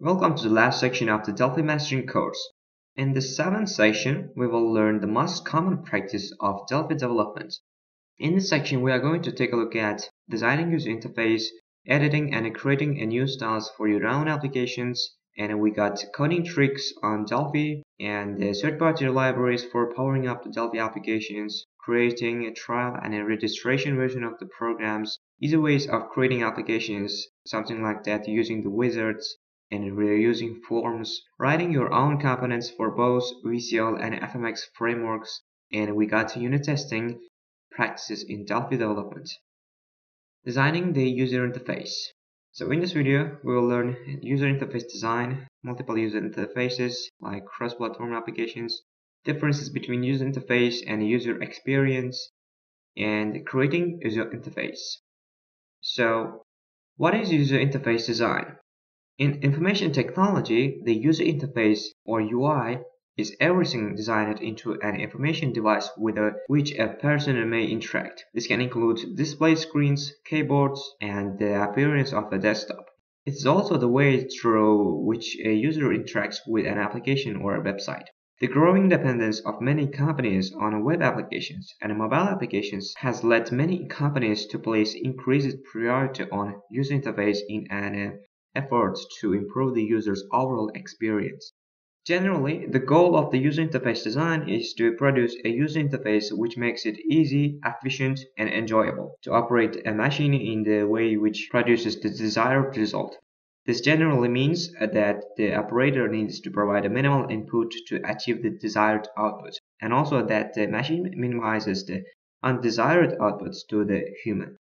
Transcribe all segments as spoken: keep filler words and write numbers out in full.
Welcome to the last section of the Delphi Mastering course. In the seventh section, we will learn the most common practice of Delphi development. In this section, we are going to take a look at designing user interface, editing and creating a new styles for your own applications, and we got coding tricks on Delphi and the third-party libraries for powering up the Delphi applications, creating a trial and a registration version of the programs, easy ways of creating applications, something like that using the wizards, and reusing forms, writing your own components for both V C L and F M X frameworks, and we got unit testing practices in Delphi development. Designing the user interface. So in this video, we will learn user interface design, multiple user interfaces like cross-platform applications, differences between user interface and user experience, and creating user interface. So, what is user interface design? In information technology, the user interface or U I is everything designed into an information device with a, which a person may interact. This can include display screens, keyboards, and the appearance of a desktop. It is also the way through which a user interacts with an application or a website. The growing dependence of many companies on web applications and mobile applications has led many companies to place increased priority on user interface in an efforts to improve the user's overall experience. Generally, the goal of the user interface design is to produce a user interface which makes it easy, efficient, and enjoyable to operate a machine in the way which produces the desired result. This generally means that the operator needs to provide a minimal input to achieve the desired output, and also that the machine minimizes the undesired outputs to the human.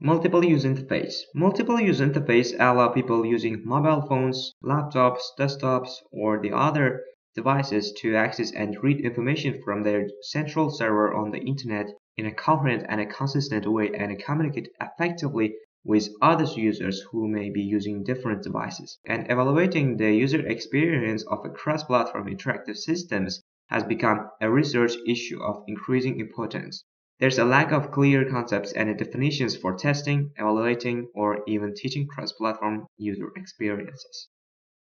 Multiple user interface. Multiple user interface allow people using mobile phones, laptops, desktops, or the other devices to access and read information from their central server on the internet in a coherent and a consistent way and communicate effectively with other users who may be using different devices. And evaluating the user experience of a cross-platform interactive systems has become a research issue of increasing importance. There's a lack of clear concepts and definitions for testing, evaluating, or even teaching cross-platform user experiences.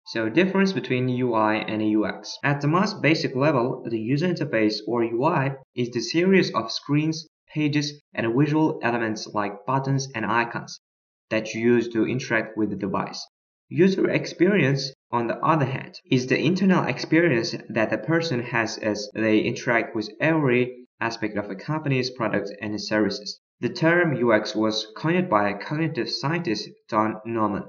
So, difference between U I and U X. At the most basic level, the user interface or U I is the series of screens, pages, and visual elements like buttons and icons that you use to interact with the device. User experience, on the other hand, is the internal experience that a person has as they interact with every aspect of a company's products and services. The term U X was coined by cognitive scientist Don Norman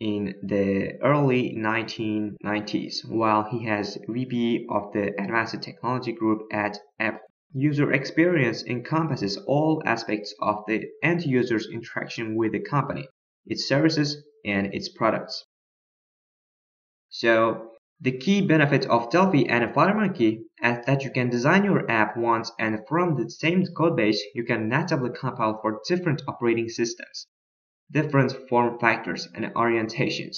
in the early nineteen nineties, while he has V P of the Advanced Technology Group at Apple. User experience encompasses all aspects of the end user's interaction with the company, its services, and its products. So, the key benefit of Delphi and FireMonkey is that you can design your app once and from the same codebase you can natively compile for different operating systems, different form factors and orientations.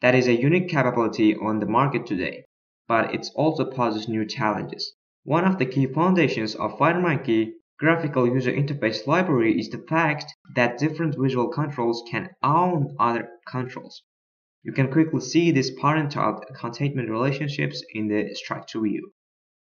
That is a unique capability on the market today, but it also poses new challenges. One of the key foundations of FireMonkey graphical user interface library is the fact that different visual controls can own other controls. You can quickly see these parent-child containment relationships in the structure view.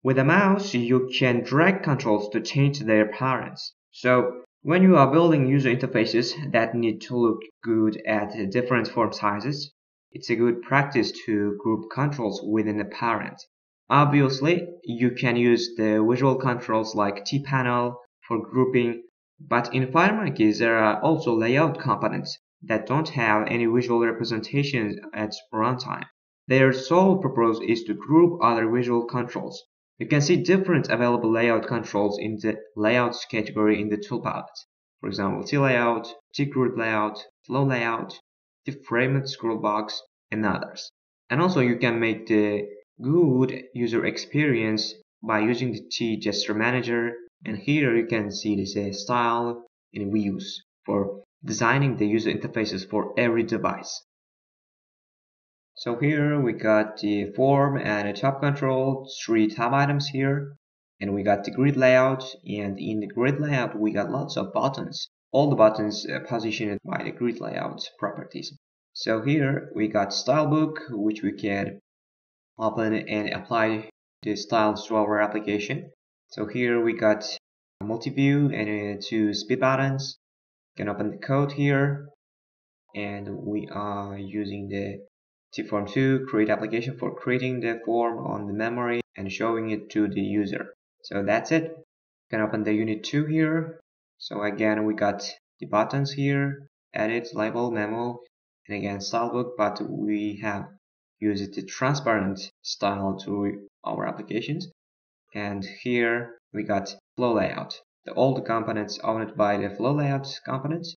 With a mouse, you can drag controls to change their parents. So, when you are building user interfaces that need to look good at different form sizes, it's a good practice to group controls within a parent. Obviously, you can use the visual controls like TPanel for grouping, but in FireMonkey there are also layout components that don't have any visual representations at runtime. Their sole purpose is to group other visual controls. You can see different available layout controls in the layouts category in the tool palette. For example, TLayout, TGroupLayout, FlowLayout, the framed scroll box, and others. And also you can make the good user experience by using the TGestureManager, and here you can see this uh, style and views for designing the user interfaces for every device. So here we got the form and a top control, three tab items here, and we got the grid layout, and in the grid layout we got lots of buttons. All the buttons positioned by the grid layout properties. So here we got stylebook, which we can open and apply the styles to our application. So here we got multi-view and two speed buttons. You can open the code here, and we are using the T form two create application for creating the form on the memory and showing it to the user. So that's it. You can open the unit two here. So again, we got the buttons here, edit, label, memo, and again stylebook, but we have used the transparent style to our applications. And here we got flow layout. The old components owned by the flow layout components,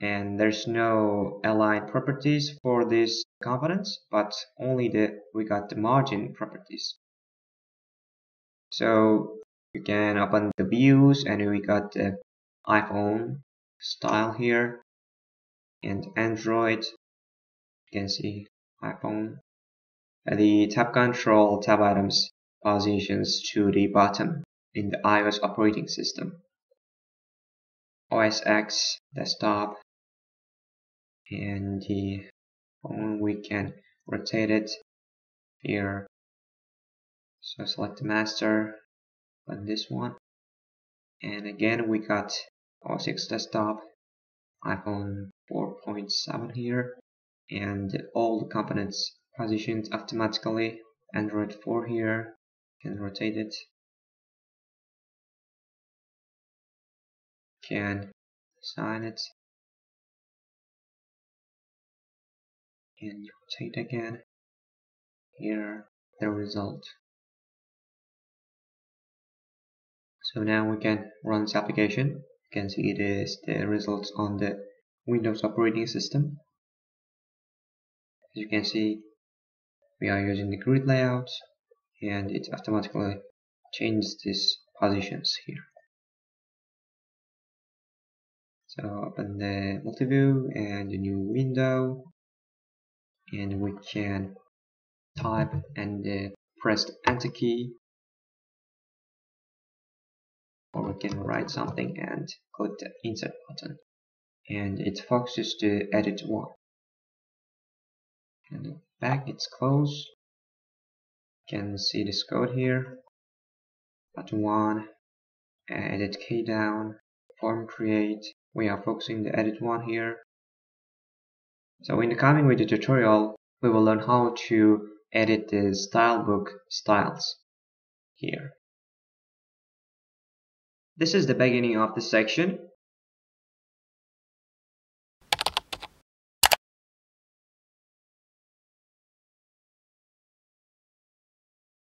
and there's no align properties for these components, but only the we got the margin properties. So you can open the views, and we got the iPhone style here and Android. You can see iPhone, and the tab control, tab items, positions to the bottom in the iOS operating system, O S X desktop, and the phone we can rotate it here. So select the master on this one, and again we got O S X desktop, iPhone four point seven here, and all the components positioned automatically. Android four here, can rotate it, can assign it, and rotate again. Here the result. So now we can run this application. You can see it is the results on the Windows operating system. As you can see, we are using the grid layout, and it automatically changes these positions here. So open the multi-view and a new window, and we can type and uh, press the enter key, or we can write something and click the insert button, and it focuses to edit one. And back, it's closed. You can see this code here. Button one, edit key down, form create. We are focusing the edit one here. So in the coming video tutorial, we will learn how to edit the stylebook styles here. This is the beginning of this section.